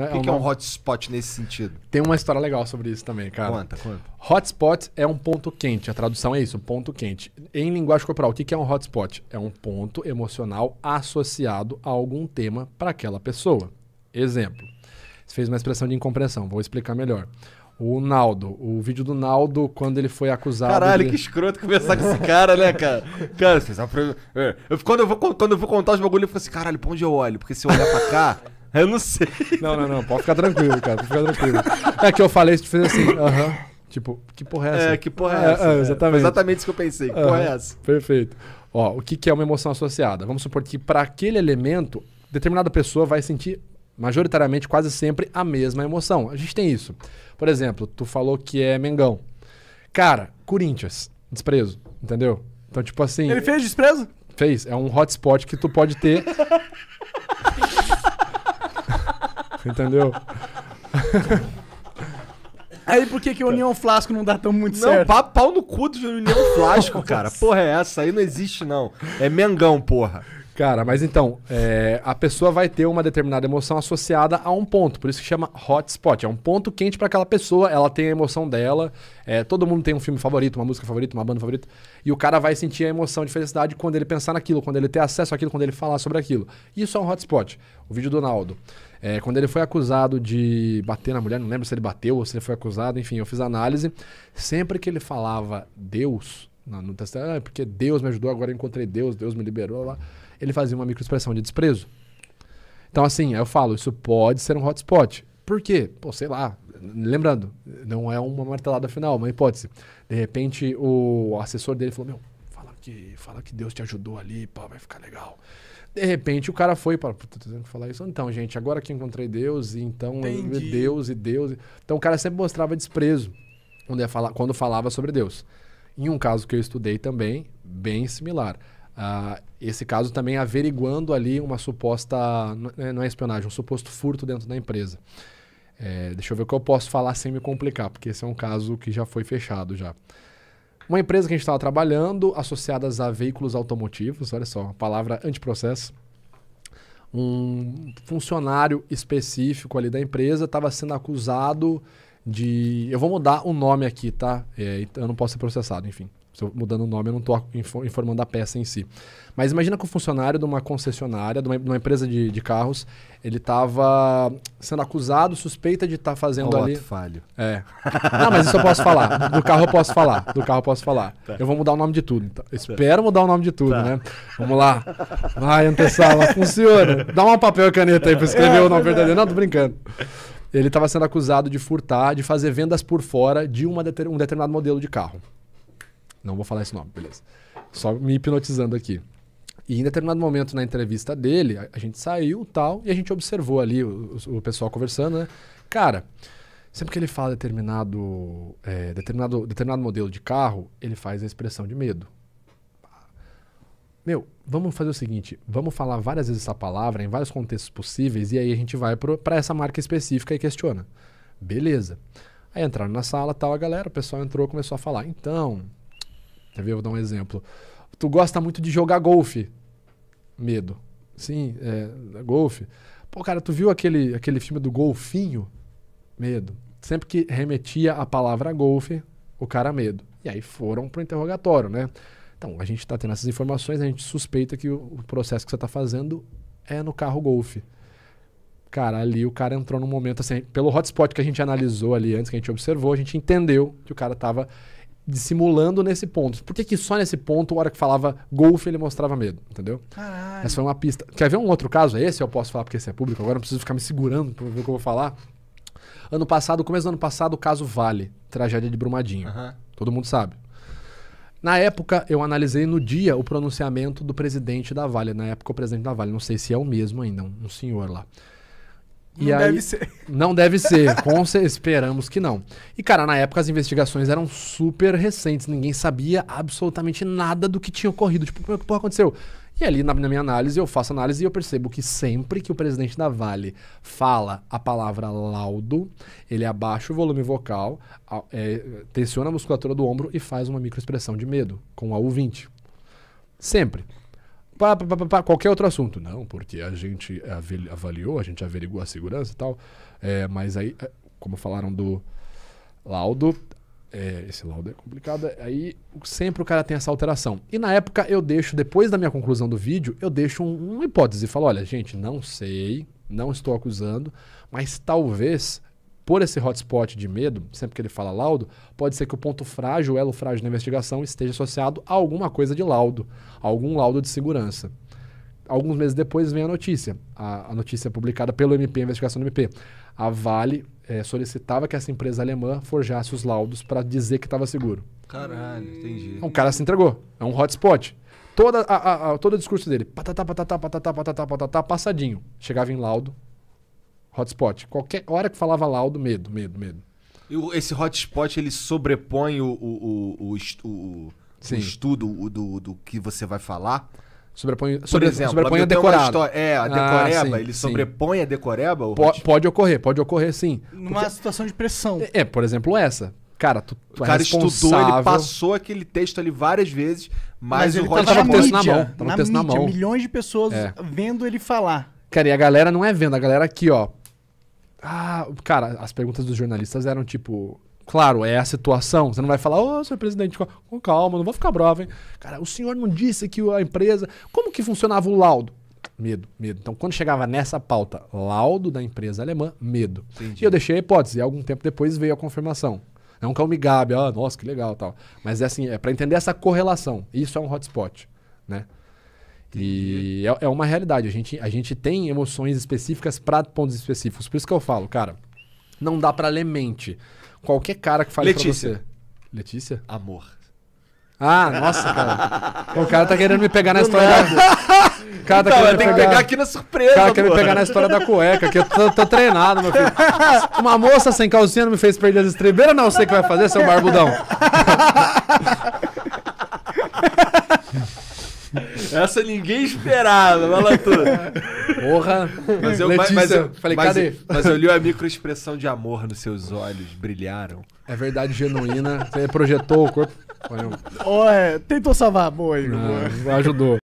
O que é um hotspot nesse sentido? Tem uma história legal sobre isso também, cara. Conta. Hotspot é um ponto quente. A tradução é isso, um ponto quente. Em linguagem corporal, o que é um hotspot? É um ponto emocional associado a algum tema para aquela pessoa. Exemplo. Você fez uma expressão de incompreensão. Vou explicar melhor. O Naldo, o vídeo do Naldo quando ele foi acusado... Caralho, que escroto conversar com esse cara, né, cara? Cara, vocês sabem... Quando eu vou contar os bagulhos, eu fico assim, caralho, pra onde eu olho? Porque se eu olhar pra cá... Eu não sei. Não. Pode ficar tranquilo, cara. Pode ficar tranquilo. É que eu falei, você fez assim, tipo, que porra é essa? Exatamente. Foi exatamente isso que eu pensei. Que porra é essa? Perfeito. Ó, o que é uma emoção associada? Vamos supor que para aquele elemento, determinada pessoa vai sentir majoritariamente quase sempre a mesma emoção. A gente tem isso. Por exemplo, tu falou que é Mengão. Cara, Corinthians, desprezo, entendeu? Então, tipo assim... Ele fez desprezo? Fez. É um hotspot que tu pode ter... Entendeu? Aí por que o União Flasco não dá tão muito certo? Não, pau no cu do União Flasco, cara. Porra é essa? Aí não existe, não. É Mengão, porra. Cara, mas então, a pessoa vai ter uma determinada emoção associada a um ponto. Por isso que chama hotspot. É um ponto quente pra aquela pessoa. Ela tem a emoção dela. Todo mundo tem um filme favorito, uma música favorita, uma banda favorita. E o cara vai sentir a emoção de felicidade quando ele pensar naquilo, quando ele ter acesso àquilo, quando ele falar sobre aquilo. Isso é um hotspot. O vídeo do Naldo. Quando ele foi acusado de bater na mulher, não lembro se ele bateu ou se ele foi acusado, enfim, eu fiz a análise. Sempre que ele falava Deus, no texto, porque Deus me ajudou, agora eu encontrei Deus, Deus me liberou, lá, ele fazia uma microexpressão de desprezo. Então, assim, eu falo, isso pode ser um hotspot. Por quê? Pô, sei lá. Lembrando, não é uma martelada final, uma hipótese. De repente, o assessor dele falou, meu, fala que Deus te ajudou ali, pá, vai ficar legal. De repente o cara foi para falar isso. Então, gente, agora que encontrei Deus, então entendi. Deus. Então o cara sempre mostrava desprezo quando falava sobre Deus. Em um caso que eu estudei também, bem similar. Esse caso também averiguando ali uma suposta... Não é espionagem, um suposto furto dentro da empresa. Deixa eu ver o que eu posso falar sem me complicar, porque esse é um caso que já foi fechado já. Uma empresa que a gente estava trabalhando, associadas a veículos automotivos, olha só, a palavra antiprocesso. Um funcionário específico ali da empresa estava sendo acusado de... Eu vou mudar o nome aqui, tá? Eu não posso ser processado, enfim. Se eu mudando o nome, eu não estou informando a peça em si. Mas imagina que o funcionário de uma concessionária, de uma empresa de carros, ele estava sendo acusado, suspeita de estar fazendo ali... Ato falho. Não, mas isso eu posso falar. Do carro eu posso falar. Tá. Eu vou mudar o nome de tudo. Então, espero mudar o nome de tudo, né? Vamos lá. Vai, antessala, funciona. Dá um papel e caneta aí para escrever o nome verdadeiro. Não, tô brincando. Ele estava sendo acusado de furtar, de fazer vendas por fora de um determinado modelo de carro. Não vou falar esse nome, beleza. Só me hipnotizando aqui. E em determinado momento na entrevista dele, a gente saiu e a gente observou ali o pessoal conversando, né? Cara, sempre que ele fala determinado modelo de carro, ele faz a expressão de medo. Meu, vamos fazer o seguinte, vamos falar várias vezes essa palavra em vários contextos possíveis e aí a gente vai para essa marca específica e questiona. Beleza. Aí entraram na sala, a galera, o pessoal entrou e começou a falar. Então... Quer ver? Eu vou dar um exemplo. Tu gosta muito de jogar golfe. Medo. Sim, golfe. Pô, cara, tu viu aquele filme do golfinho? Medo. Sempre que remetia a palavra golfe, o cara medo. E aí foram pro interrogatório, né? Então, a gente tá tendo essas informações, a gente suspeita que o processo que você tá fazendo é no carro golfe. Cara, ali o cara entrou num momento assim, pelo hotspot que a gente analisou ali antes, que a gente observou, a gente entendeu que o cara tava... dissimulando nesse ponto. Por que só nesse ponto, a hora que falava golfe, ele mostrava medo, entendeu? Caralho. Essa foi uma pista. Quer ver um outro caso? Esse eu posso falar porque esse é público, agora não preciso ficar me segurando para ver o que eu vou falar. Ano passado, começo do ano passado, o caso Vale, tragédia de Brumadinho. Todo mundo sabe. Na época, eu analisei no dia o pronunciamento do presidente da Vale. Na época, o presidente da Vale, não sei se é o mesmo ainda, um senhor lá. E não aí, deve ser. Não deve ser. Esperamos que não. E, cara, na época as investigações eram super recentes. Ninguém sabia absolutamente nada do que tinha ocorrido. Tipo, o que porra aconteceu? E ali, na minha análise, eu faço análise e eu percebo que sempre que o presidente da Vale fala a palavra laudo, ele abaixa o volume vocal, tensiona a musculatura do ombro e faz uma microexpressão de medo, com a U20. Sempre. qualquer outro assunto. Não, porque a gente avaliou, a gente averigou a segurança e tal, mas aí, como falaram do laudo, esse laudo é complicado, aí sempre o cara tem essa alteração. E na época eu deixo, depois da minha conclusão do vídeo, eu deixo uma hipótese e falo, olha gente, não sei, não estou acusando, mas talvez... Por esse hotspot de medo, sempre que ele fala laudo, pode ser que o ponto frágil, o elo frágil da investigação esteja associado a alguma coisa de laudo, a algum laudo de segurança. Alguns meses depois vem a notícia publicada pelo MP, a investigação do MP. A Vale solicitava que essa empresa alemã forjasse os laudos para dizer que estava seguro. Caralho, entendi. O cara se entregou, é um hotspot. Todo o discurso dele, patatá, patatá, patatá, patatá, patatá, passadinho. Chegava em laudo. Hotspot. Qualquer hora que falava laudo, medo, medo, medo. E esse hotspot, ele sobrepõe o estudo do que você vai falar? Sobrepõe, sobrepõe a decoreba. É, a decoreba. Ele sobrepõe a decoreba? Pode ocorrer, sim. Numa situação de pressão. Por exemplo, essa. Cara, o cara estudou, ele passou aquele texto ali várias vezes, mas ele tava com o texto na mão. Tava com o texto na mão. Milhões de pessoas vendo ele falar. Cara, e a galera não é vendo, a galera aqui, ó. Ah, cara, as perguntas dos jornalistas eram tipo... Claro, é a situação. Você não vai falar, ô, senhor presidente, com calma, não vou ficar bravo, hein? Cara, o senhor não disse que a empresa... Como que funcionava o laudo? Medo, medo. Então, quando chegava nessa pauta, laudo da empresa alemã, medo. Entendi. E eu deixei a hipótese. E algum tempo depois veio a confirmação. É um calme gabe, ah, nossa, que legal e tal. Mas é assim, é pra entender essa correlação. Isso é um hotspot, né? E é uma realidade, a gente tem emoções específicas para pontos específicos. Por isso que eu falo, cara, não dá para ler mente. Qualquer cara que fale pra você... Letícia? Amor. Ah, nossa, cara. O cara tá querendo me pegar na história da... O cara tá querendo me pegar aqui na surpresa, cara, quer me pegar na história da cueca, que eu tô treinado, meu filho. Uma moça sem calcinha não me fez perder as estrebeiras, não sei o que vai fazer, seu barbudão. Essa ninguém esperava, vai lá tudo. Porra. Mas eu li a microexpressão de amor nos seus olhos, brilharam. É verdade genuína, você projetou o corpo. Tentou salvar, boa aí. Ajudou.